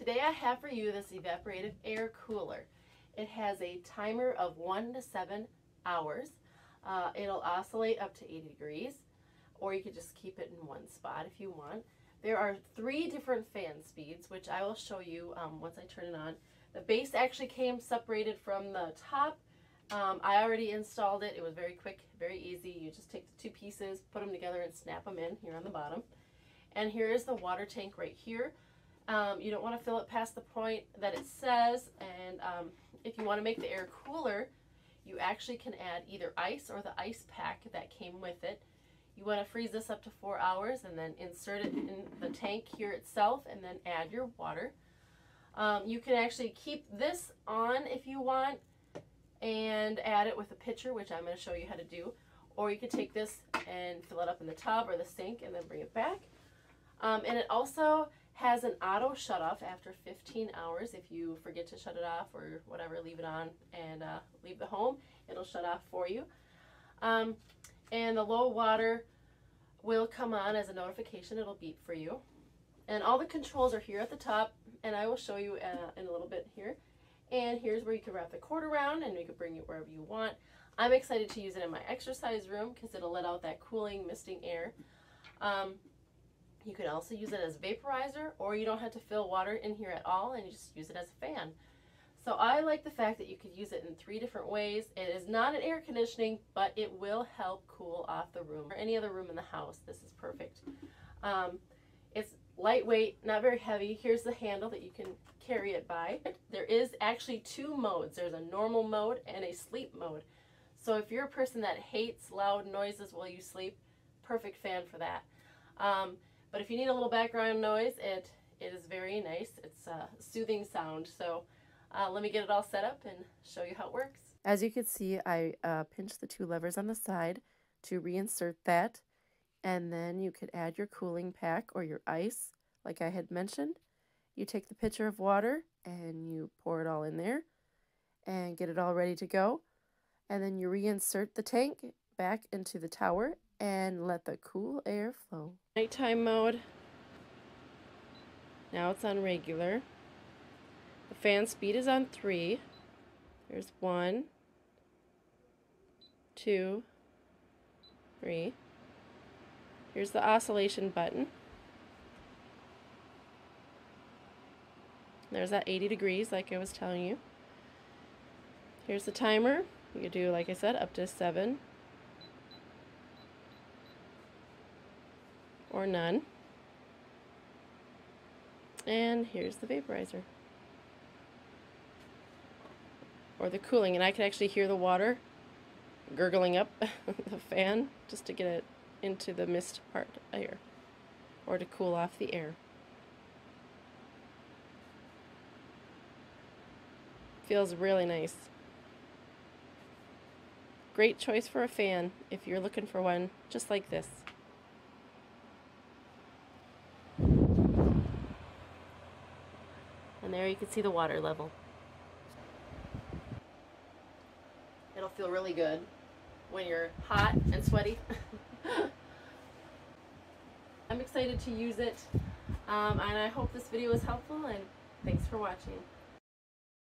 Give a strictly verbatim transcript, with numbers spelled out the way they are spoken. Today I have for you this evaporative air cooler. It has a timer of one to seven hours. Uh, it'll oscillate up to eighty degrees, or you could just keep it in one spot if you want. There are three different fan speeds, which I will show you um, once I turn it on. The base actually came separated from the top. Um, I already installed it. It was very quick, very easy. You just take the two pieces, put them together, and snap them in here on the bottom. And here is the water tank right here. Um, you don't want to fill it past the point that it says. And um, if you want to make the air cooler, you actually can add either ice or the ice pack that came with it. You want to freeze this up to four hours and then insert it in the tank here itself and then add your water. Um, you can actually keep this on if you want and add it with a pitcher, which I'm going to show you how to do. Or you could take this and fill it up in the tub or the sink and then bring it back. Um, and it also has an auto shut off after fifteen hours. If you forget to shut it off or whatever, leave it on and uh, leave the home, it'll shut off for you. Um, and the low water will come on as a notification. It'll beep for you. And all the controls are here at the top, and I will show you uh, in a little bit here. And here's where you can wrap the cord around and you can bring it wherever you want. I'm excited to use it in my exercise room because it'll let out that cooling, misting air. Um, you can also use it as a vaporizer, or you don't have to fill water in here at all and you just use it as a fan. So I like the fact that you could use it in three different ways. It is not an air conditioning, but it will help cool off the room or any other room in the house. This is perfect. Um, it's lightweight, not very heavy. Here's the handle that you can carry it by. There is actually two modes. There's a normal mode and a sleep mode. So if you're a person that hates loud noises while you sleep, perfect fan for that. Um, but if you need a little background noise, it, it is very nice. It's a soothing sound. So uh, let me get it all set up and show you how it works. As you can see, I uh, pinched the two levers on the side to reinsert that. And then you could add your cooling pack or your ice, like I had mentioned. You take the pitcher of water and you pour it all in there and get it all ready to go. And then you reinsert the tank back into the tower and let the cool air flow. Nighttime mode. Now it's on regular. The fan speed is on three. There's one, two, three. Here's the oscillation button. There's that eighty degrees like I was telling you. Here's the timer. You can do, like I said, up to seven or none. And here's the vaporizer or the cooling. And I could actually hear the water gurgling up the fan just to get it into the mist part here, or to cool off the air. Feels really nice. Great choice for a fan if you're looking for one just like this. And there you can see the water level. It'll feel really good when you're hot and sweaty. I'm excited to use it, um, and I hope this video was helpful, and thanks for watching.